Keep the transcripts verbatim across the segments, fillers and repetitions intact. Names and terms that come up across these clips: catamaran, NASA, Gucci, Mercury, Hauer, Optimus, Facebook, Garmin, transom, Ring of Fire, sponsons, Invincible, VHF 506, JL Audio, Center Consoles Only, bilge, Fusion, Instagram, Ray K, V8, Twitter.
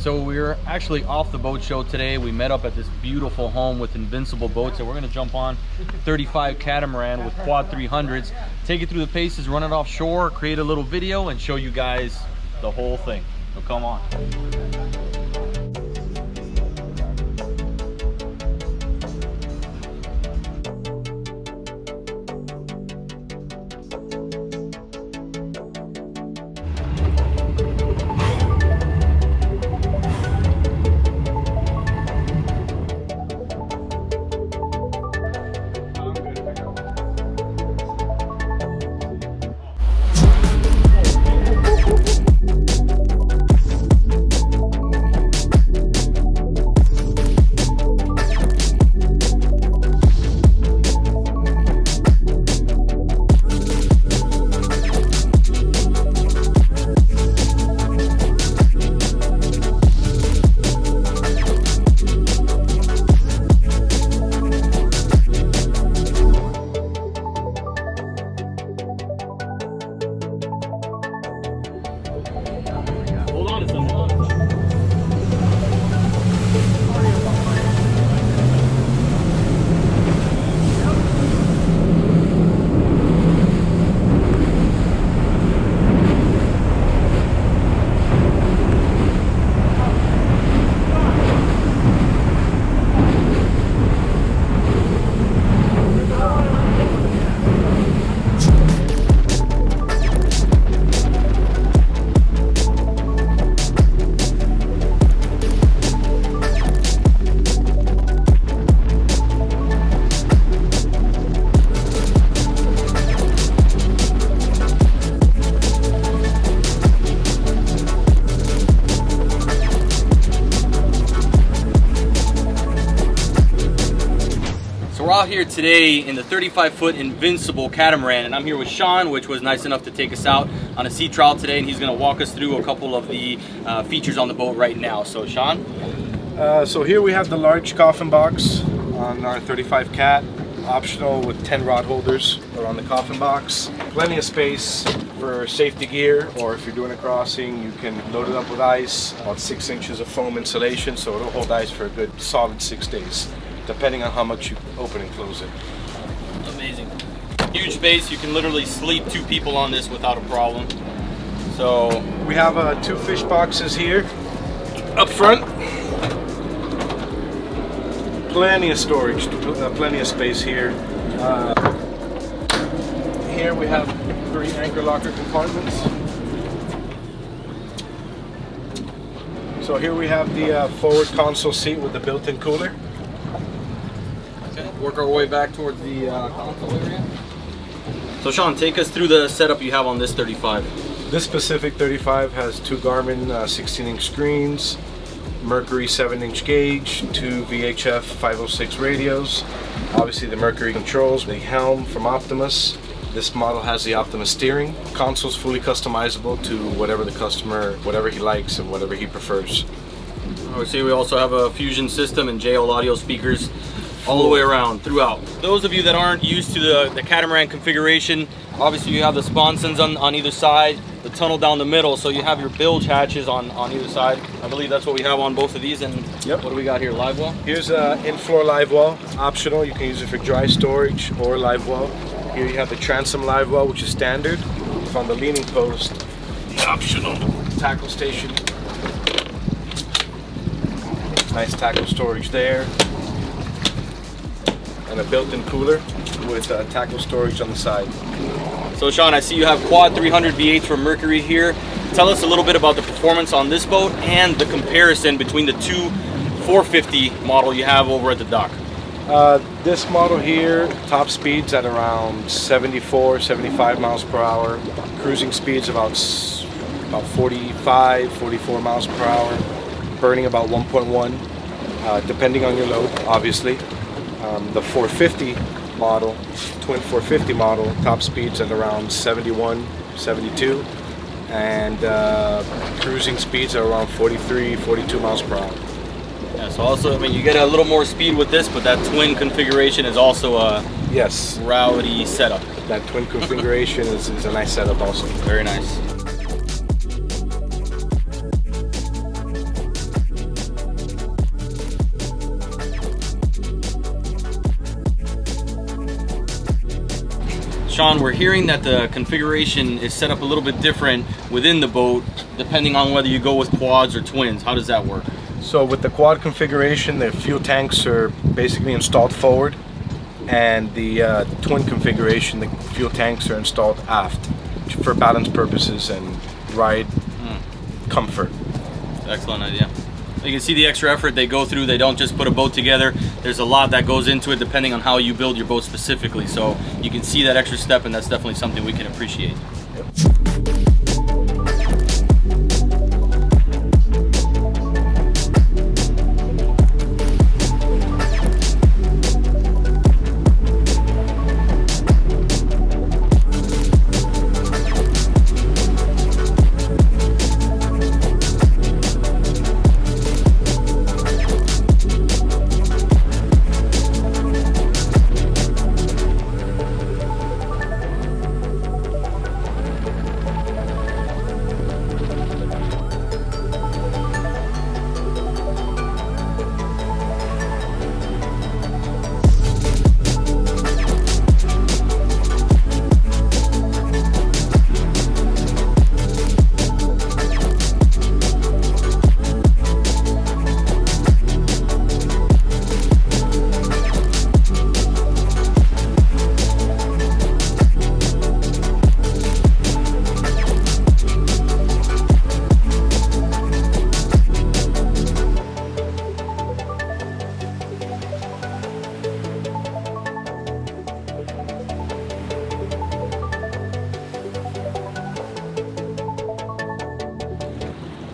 So we're actually off the boat show today. We met up at this beautiful home with Invincible Boats and we're gonna jump on thirty-five catamaran with quad three hundreds, take it through the paces, run it offshore, create a little video and show you guys the whole thing. So come on. Out here today in the thirty-five foot Invincible catamaran, and I'm here with Sean, which was nice enough to take us out on a sea trial today, and he's going to walk us through a couple of the uh, features on the boat right now. So Sean? Uh, so here we have the large coffin box on our thirty-five cat, optional with ten rod holders around the coffin box. Plenty of space for safety gear, or if you're doing a crossing, you can load it up with ice, about six inches of foam insulation, so it'll hold ice for a good solid six days. Depending on how much you open and close it. Amazing. Huge space, you can literally sleep two people on this without a problem. So we have uh, two fish boxes here up front. Plenty of storage, uh, plenty of space here. Uh, here we have three anchor locker compartments. So here we have the uh, forward console seat with the built-in cooler. Work our way back towards the uh, console area. So Sean, take us through the setup you have on this thirty-five. This specific thirty-five has two Garmin sixteen inch uh, screens, Mercury seven inch gauge, two V H F five oh six radios, obviously the Mercury controls, the helm from Optimus. This model has the Optimus steering. Console's fully customizable to whatever the customer, whatever he likes and whatever he prefers. We see we also have a Fusion system and J L Audio speakers all the way around throughout. Those of you that aren't used to the, the catamaran configuration, obviously you have the sponsons on, on either side, the tunnel down the middle, so you have your bilge hatches on, on either side. I believe that's what we have on both of these. And yep. What do we got here, live well? Here's an in-floor live well, optional. You can use it for dry storage or live well. Here you have the transom live well, which is standard. On the leaning post, the optional tackle station. Nice tackle storage there. And a built-in cooler with uh, tackle storage on the side. So Sean, I see you have quad three hundred V eights from Mercury here. Tell us a little bit about the performance on this boat and the comparison between the two four fifty model you have over at the dock. Uh, this model here, top speeds at around seventy-four, seventy-five miles per hour. Cruising speeds about, about forty-five, forty-four miles per hour. Burning about one point one, uh, depending on your load, obviously. Um, the four fifty model, twin four fifty model, top speeds at around seventy-one, seventy-two, and uh, cruising speeds are around forty-three, forty-two miles per hour. Yeah, so also, I mean, you get a little more speed with this, but that twin configuration is also a yes, rowdy setup. That twin configuration is, is a nice setup also. Very nice. Sean, we're hearing that the configuration is set up a little bit different within the boat, depending on whether you go with quads or twins. How does that work? So with the quad configuration, the fuel tanks are basically installed forward, and the uh, twin configuration, the fuel tanks are installed aft for balance purposes and ride mm. comfort. Excellent idea. You can see the extra effort they go through. They don't just put a boat together. There's a lot that goes into it depending on how you build your boat specifically. So you can see that extra step, and that's definitely something we can appreciate. Yep.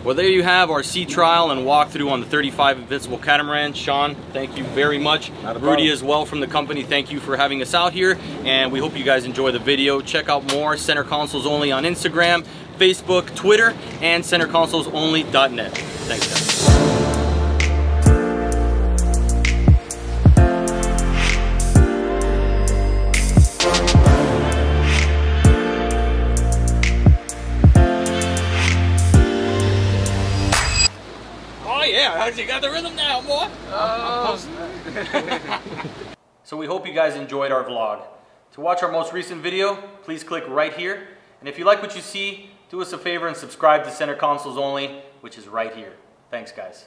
Well, there you have our sea trial and walkthrough on the thirty-five Invincible catamaran. Sean, thank you very much. Rudy as well from the company, thank you for having us out here, and we hope you guys enjoy the video. Check out more Center Consoles Only on Instagram, Facebook, Twitter, and center consoles only dot net. Thanks, guys. You got the rhythm now, boy. Oh. So we hope you guys enjoyed our vlog. To watch our most recent video, please click right here. And if you like what you see, do us a favor and subscribe to Center Consoles Only, which is right here. Thanks, guys.